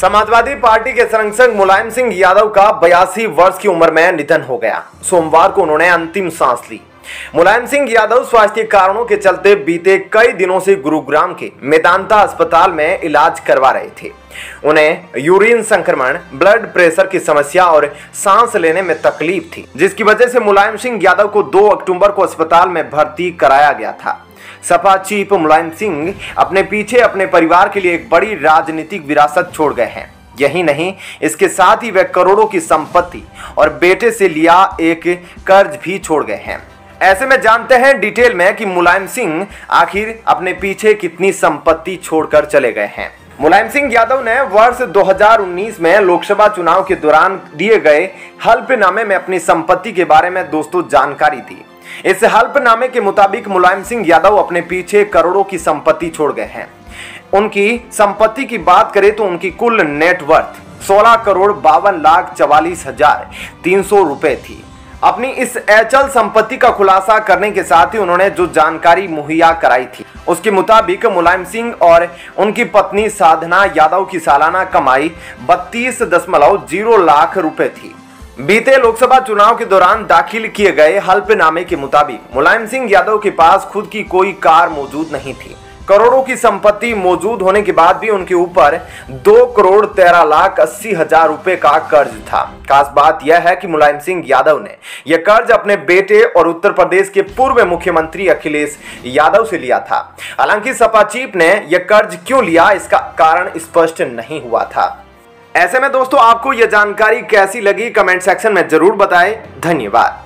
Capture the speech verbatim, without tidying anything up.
Samajwadi party के संरक्षक मुलायम सिंह यादव का बयासी वर्ष की उम्र में निधन हो गया। सोमवार को उन्होंने अंतिम सांस ली। मुलायम सिंह यादव स्वास्थ्य कारणों के चलते बीते कई दिनों से गुरुग्राम के मेदांता अस्पताल में इलाज करवा रहे थे। उन्हें यूरिन संक्रमण, ब्लड प्रेशर की समस्या और सांस लेने में तकलीफ थी, जिसकी वजह से मुलायम सिंह यादव को दो अक्टूबर को अस्पताल में भर्ती कराया गया था। सपा चीफ मुलायम सिंह अपने पीछे अपने परिवार के लिए एक बड़ी राजनीतिक विरासत छोड़ गए हैं। यही नहीं, इसके साथ ही वे करोड़ों की संपत्ति और बेटे से लिया एक कर्ज भी छोड़ गए हैं। ऐसे में जानते हैं डिटेल में कि मुलायम सिंह आखिर अपने पीछे कितनी संपत्ति छोड़कर चले गए हैं। मुलायम सिंह यादव ने वर्ष दो हज़ार उन्नीस में लोकसभा चुनाव के दौरान दिए गए हल्फनामे में अपनी संपत्ति के बारे में दोस्तों जानकारी दी। इस हल्फनामे के मुताबिक मुलायम सिंह यादव अपने पीछे करोड़ों की संपत्ति छोड़ गए हैं। उनकी संपत्ति की बात करें तो उनकी कुल नेटवर्थ सोलह करोड़ बावन लाख चवालीस हजार तीन सौ रुपए थी। अपनी इस अचल संपत्ति का खुलासा करने के साथ ही उन्होंने जो जानकारी मुहैया कराई थी, उसके मुताबिक मुलायम सिंह और उनकी पत्नी साधना यादव की सालाना कमाई बत्तीस दशमलव जीरो लाख रुपए थी। बीते लोकसभा चुनाव के दौरान दाखिल किए गए हल्फनामे के मुताबिक मुलायम सिंह यादव के पास खुद की कोई कार मौजूद नहीं थी। करोड़ों की संपत्ति मौजूद होने के बाद भी उनके ऊपर दो करोड़ तेरह लाख अस्सी हजार रुपए का कर्ज था। खास बात यह है कि मुलायम सिंह यादव ने यह कर्ज अपने बेटे और उत्तर प्रदेश के पूर्व मुख्यमंत्री अखिलेश यादव से लिया था। हालांकि सपा चीफ ने यह कर्ज क्यों लिया, इसका कारण स्पष्ट नहीं हुआ था। ऐसे में दोस्तों, आपको यह जानकारी कैसी लगी कमेंट सेक्शन में जरूर बताएं। धन्यवाद।